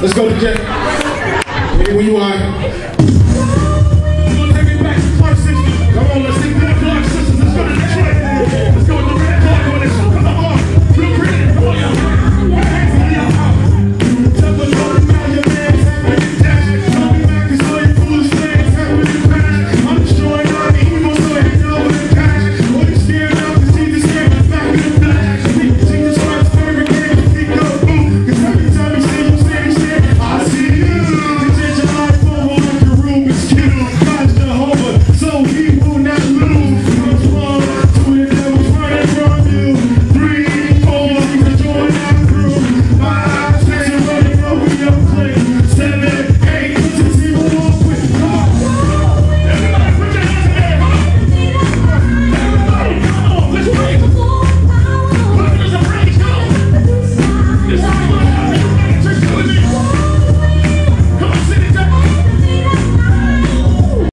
Let's go to Jeff. Where you are?